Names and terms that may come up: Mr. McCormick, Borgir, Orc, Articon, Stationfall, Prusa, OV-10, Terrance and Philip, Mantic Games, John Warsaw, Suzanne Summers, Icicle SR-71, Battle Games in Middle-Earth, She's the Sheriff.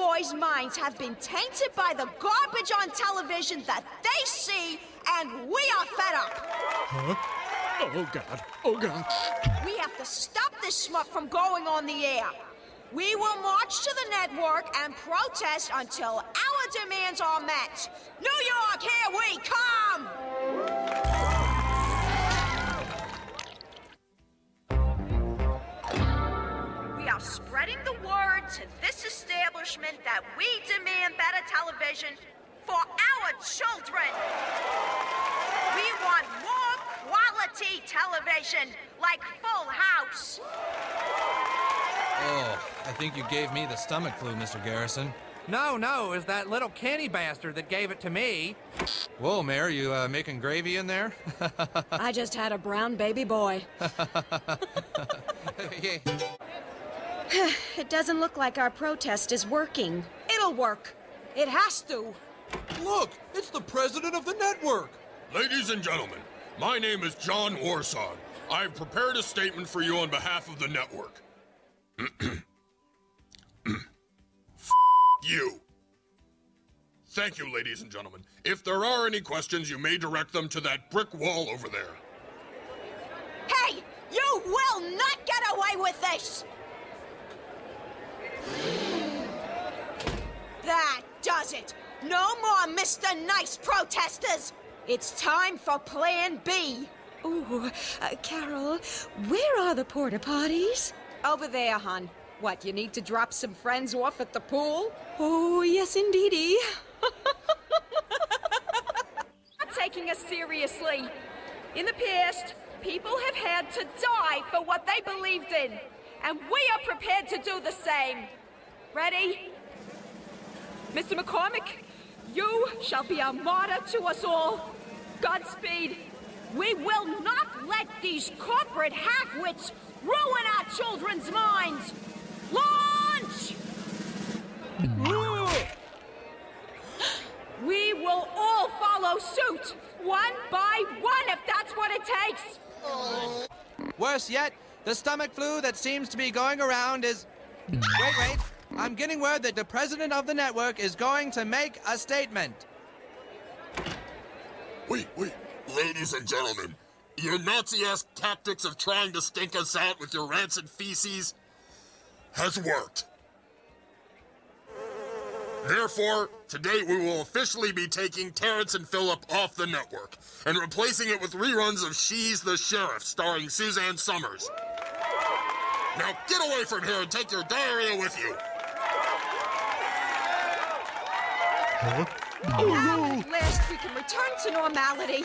boys' minds have been tainted by the garbage on television that they see, and we are fed up. Huh? Oh, God. Oh, God. We have to stop this smut from going on the air. We will march to the network and protest until our demands are met. New York, here we come! We are spreading the word to this establishment that we demand better television for our children. We want more quality television, like Full House. Oh, I think you gave me the stomach flu, Mr. Garrison. No, no, it's that little canny bastard that gave it to me. Whoa, Mayor, you making gravy in there? I just had a brown baby boy. It doesn't look like our protest is working. It'll work. It has to. Look, it's the president of the network. Ladies and gentlemen, my name is John Warsaw. I've prepared a statement for you on behalf of the network. F you. Thank you, ladies and gentlemen. If there are any questions, you may direct them to that brick wall over there. Hey, you will not get away with this! That does it. No more Mr. Nice protesters. It's time for Plan B. Ooh, Carol, where are the porta potties? Over there, hon. What, you need to drop some friends off at the pool? Oh, yes, indeedy. Not taking us seriously. In the past, people have had to die for what they believed in, and we are prepared to do the same. Ready? Mr. McCormick, you shall be a martyr to us all. Godspeed. We will not let these corporate half-wits ruin our children's minds! Launch! We will all follow suit, one by one, if that's what it takes! Worse yet, the stomach flu that seems to be going around is... Wait, wait, I'm getting word that the president of the network is going to make a statement. Wait, wait, ladies and gentlemen. Your Nazi-esque tactics of trying to stink us out with your rancid feces has worked. Therefore, today we will officially be taking Terrance and Philip off the network and replacing it with reruns of She's the Sheriff, starring Suzanne Summers. Now get away from here and take your diarrhea with you. Huh? Oh, no. At last we can return to normality.